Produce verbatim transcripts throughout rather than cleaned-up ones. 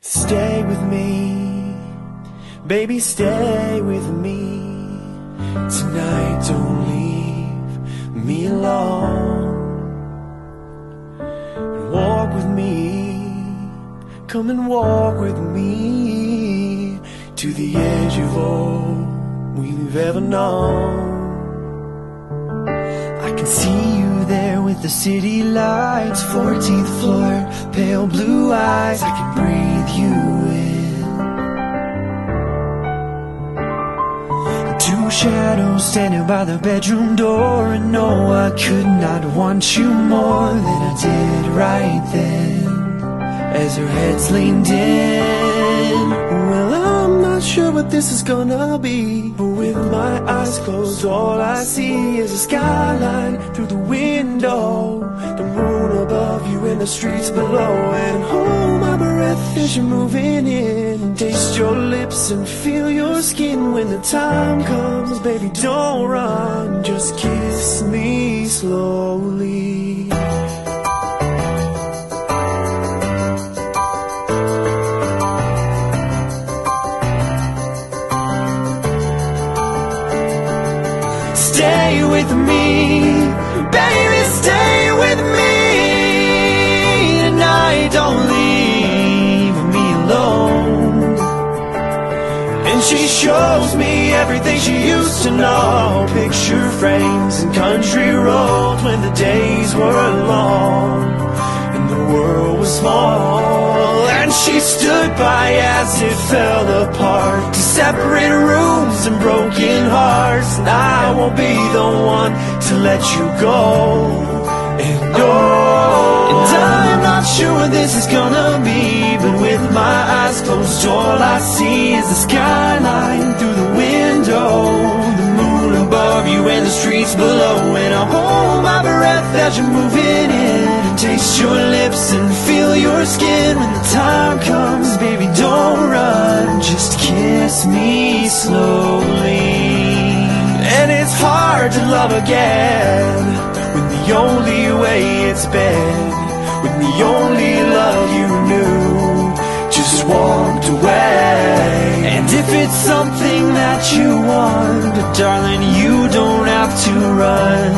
Stay with me, baby, stay with me. Tonight, don't leave me alone. And walk with me, come and walk with me to the edge of all we've ever known. I can see you there with the city lights, fourteenth floor, pale blue eyes. I can breathe you in. Two shadows standing by the bedroom door, and no, I could not want you more than I did right then, as her head's leaned in. Well, I'm not sure what this is gonna be, but with my eyes closed, all I see is a skyline through the window, the moon above you and the streets below. And hold my breath as you're moving in, taste your lips and feel your skin. When the time comes, baby, don't run, just kiss me slowly. Stay with me, baby, stay with me. Tonight, don't leave me alone. And she shows me everything she used to know, picture frames and country roads when the days were long and the world was small. And she stood by as it fell apart, to separate rooms and broken hearts. And I won't be the one to let you go. And oh, and I'm not sure what this is gonna be, but with my eyes closed, all I see is the skyline through the window, the moon above you and the streets below. And I hold my breath as you're moving in, taste your lips and feel your skin. When the time comes, baby, don't run, just kiss me slowly. And it's hard to love again when the only way it's been, when the only love you knew just walked away. And if it's something that you want, but darling, you don't have to run.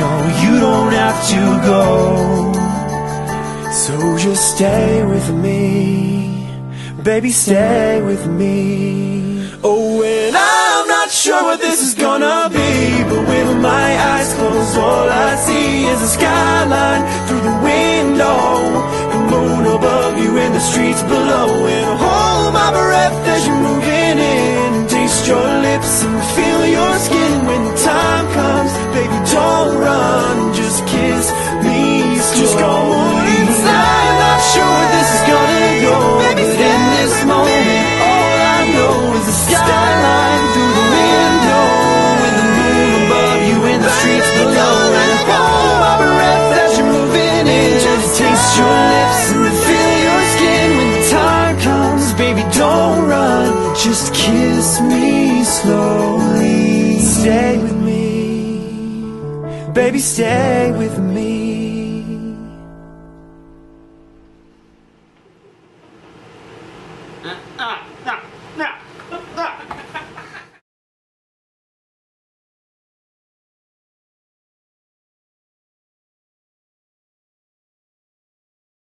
No, you don't have to go. So just stay with me, baby, stay with me. Oh, and I'm not sure what this is gonna be, but with my eyes closed, all I see is a skyline through the window, the moon above you and the streets below. And I hold my breath as you're moving in, and taste your lips and feel your skin. When the time comes, baby, don't run, just kiss me slowly. Just go inside. I'm not sure where this is gonna go, baby, but in this moment, all I know is the skyline through the window, and the moon above you and the streets below. And all my breath that you're moving in, just taste your lips and feel your skin. When the time comes, baby, don't run, just kiss me slowly. Stay with me, baby, stay with me.